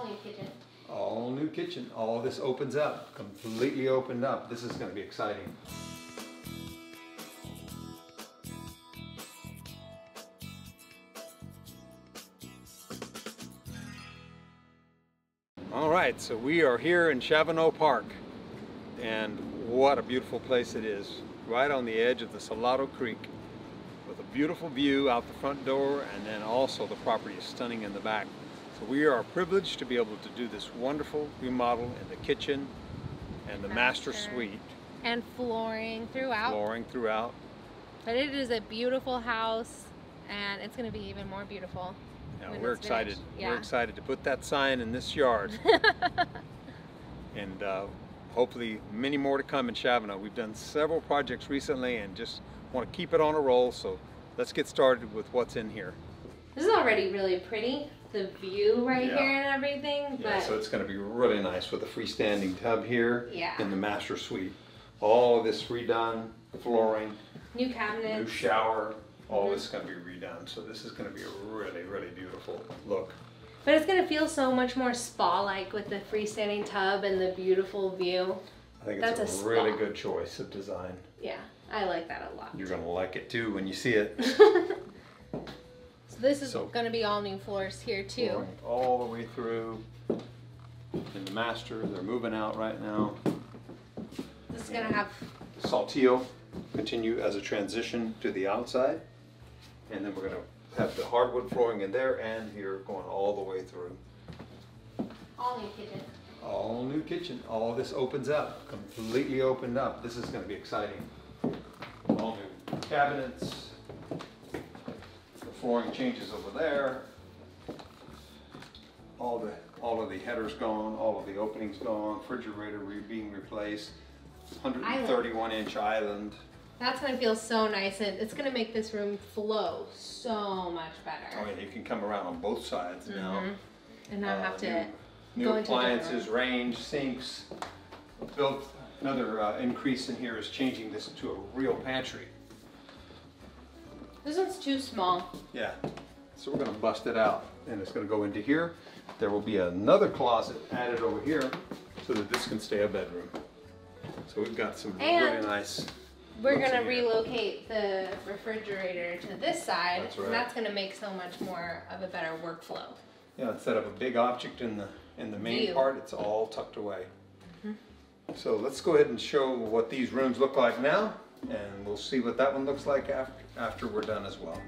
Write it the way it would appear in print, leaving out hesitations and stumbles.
all new kitchen. All new kitchen. All this opens up, completely opened up. This is going to be exciting. All right, so we are here in Shavano Park, and what a beautiful place it is. Right on the edge of the Salado Creek, with a beautiful view out the front door, and then also the property is stunning in the back. So we are privileged to be able to do this wonderful remodel in the kitchen and the master suite. And flooring throughout. Flooring throughout. But it is a beautiful house, and it's going to be even more beautiful. Yeah, we're excited. Yeah. We're excited to put that sign in this yard. And hopefully many more to come in Shavano. We've done several projects recently and just want to keep it on a roll, so let's get started with what's in here. This is already really pretty, the view right here and everything. Yeah, but so it's going to be really nice with a freestanding tub here in the master suite. All of this redone, the flooring. New cabinets. New shower. All this is going to be redone, so this is going to be a really, really beautiful look. But it's going to feel so much more spa-like with the freestanding tub and the beautiful view. I think it's a really good choice of design. Yeah, I like that a lot. You're going to like it too when you see it. So this is going to be all new floors here too. All the way through in the master. They're moving out right now. This is going to have... Saltillo continue as a transition to the outside. And then we're going to have the hardwood flooring in there and here going all the way through. All new kitchen. All new kitchen. All this opens up, completely opened up. This is going to be exciting. All new cabinets. The flooring changes over there. All of the headers gone, all of the openings gone, refrigerator being replaced. 131-inch island. That's going to feel so nice, and it's going to make this room flow so much better. Oh yeah, you can come around on both sides now. And not have to go into appliances, range, sinks. Built another increase in here is changing this to a real pantry. This one's too small. Yeah, so we're going to bust it out, and it's going to go into here. There will be another closet added over here so that this can stay a bedroom. So we've got some really nice... We're going to relocate the refrigerator to this side, and that's going to make so much more of a better workflow. Yeah, instead of a big object in the main part, it's all tucked away. So let's go ahead and show what these rooms look like now, and we'll see what that one looks like after we're done as well.